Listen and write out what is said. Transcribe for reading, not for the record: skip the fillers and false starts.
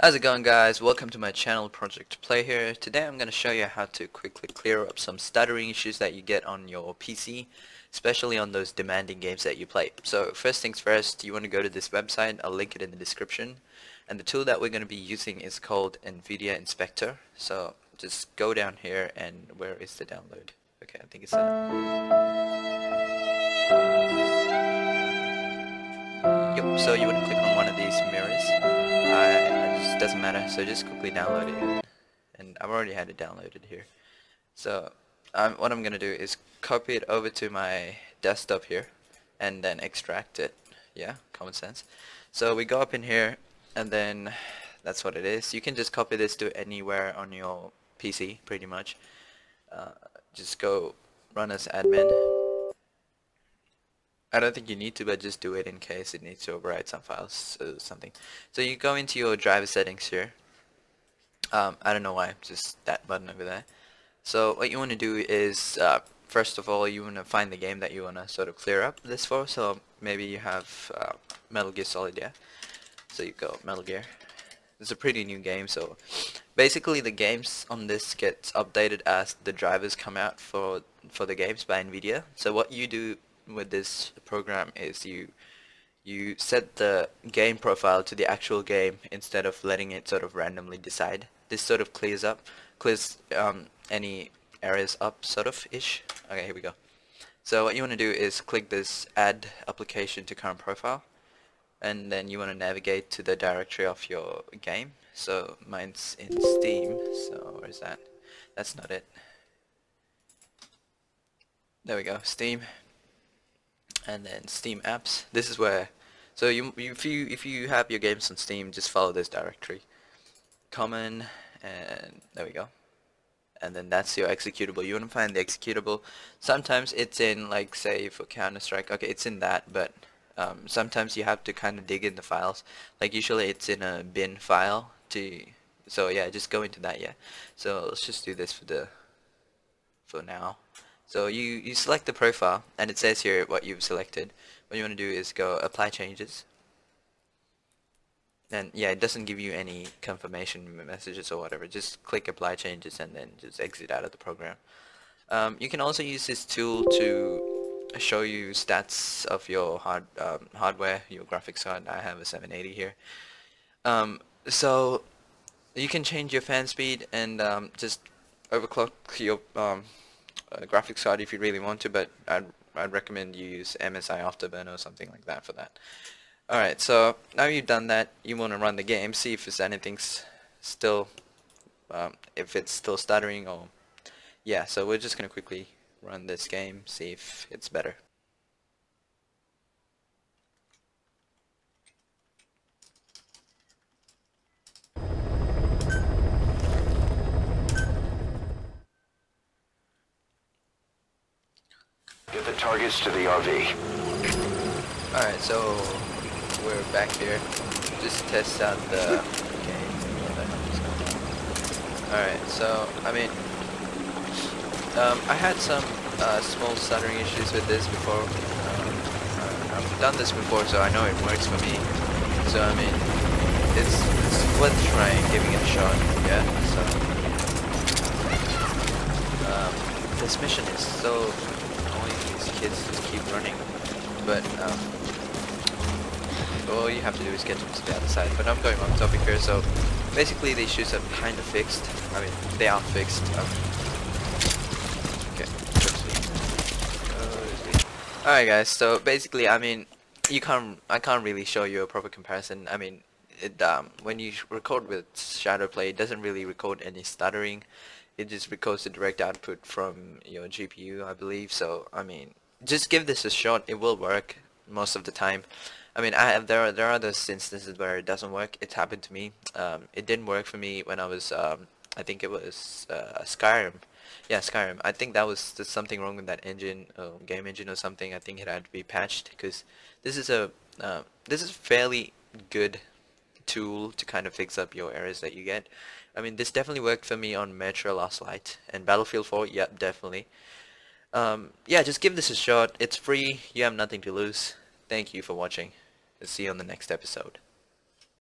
How's it going, guys? Welcome to my channel, Project Play here. Today I'm going to show you how to quickly clear up some stuttering issues that you get on your PC, especially on those demanding games that you play. So first things first, you want to go to this website. I'll link it in the description. And the tool that we're going to be using is called NVIDIA Inspector. So just go down here and where is the download? Okay, I think it's that. Yep, so you want to click on one of these mirrors. Doesn't matter, so just quickly download it. And I've already had it downloaded here, so what I'm gonna do is copy it over to my desktop here and then extract it. Yeah, common sense. So we go up in here and then that's what it is. You can just copy this to anywhere on your PC pretty much. Just go run as admin. I don't think you need to, but just do it in case it needs to override some files or something. So you go into your driver settings here. I don't know why, just that button over there. So what you want to do is, first of all, you want to find the game that you want to sort of clear up this for. So maybe you have Metal Gear Solid, yeah? So you go Metal Gear. It's a pretty new game, so basically the games on this gets updated as the drivers come out for the games by NVIDIA. So what you do with this program is you set the game profile to the actual game instead of letting it sort of randomly decide. This sort of clears any errors up sort of ish. Okay, here we go. So what you want to do is click this add application to current profile, and then you want to navigate to the directory of your game. So mine's in Steam, so where is that? That's not it. There we go, Steam. And then Steam apps. This is where, so if you have your games on Steam, just follow this directory. Common, and there we go. And then that's your executable. You want to find the executable. Sometimes it's in, like, say for Counter Strike. Okay, it's in that, but sometimes you have to kind of dig in the files. Like usually it's in a bin file. So yeah, just go into that. Yeah. So let's just do this for now. So you select the profile, and it says here what you've selected. What you want to do is go apply changes. And yeah, it doesn't give you any confirmation messages or whatever. Just click apply changes and then just exit out of the program. You can also use this tool to show you stats of your hardware, your graphics card. I have a 780 here. So you can change your fan speed and just overclock your graphics card if you really want to, but I'd recommend you use MSI Afterburner or something like that for that. Alright, so now you've done that, you want to run the game, see if it's anything's still if it's still stuttering or yeah. So we're just gonna quickly run this game, see if it's better. Get the targets to the RV. Alright, so we're back here. Just test out the game. Alright, so I mean, I had some small stuttering issues with this before. I've done this before, so I know it works for me. So I mean, it's worth trying, giving it a shot. Yeah. So this mission is so. Kids just keep running, but all you have to do is get them to the other side. But I'm going off topic here, so basically the issues are kind of fixed. I mean, they are fixed. Okay. All right, guys. So basically, I mean, I can't really show you a proper comparison. I mean, it when you record with Shadowplay, it doesn't really record any stuttering. It just records the direct output from your GPU, I believe. So I mean, just give this a shot. It will work most of the time. I mean, there are those instances where it doesn't work. It's happened to me. It didn't work for me when I was I think it was Skyrim. Yeah, Skyrim. I think that was there's something wrong with that engine, game engine or something. I think it had to be patched because this is fairly good tool to kind of fix up your errors that you get. I mean, this definitely worked for me on Metro Last Light and Battlefield 4. Yep, definitely. Yeah, just give this a shot. It's free. You have nothing to lose. Thank you for watching. I'll see you on the next episode.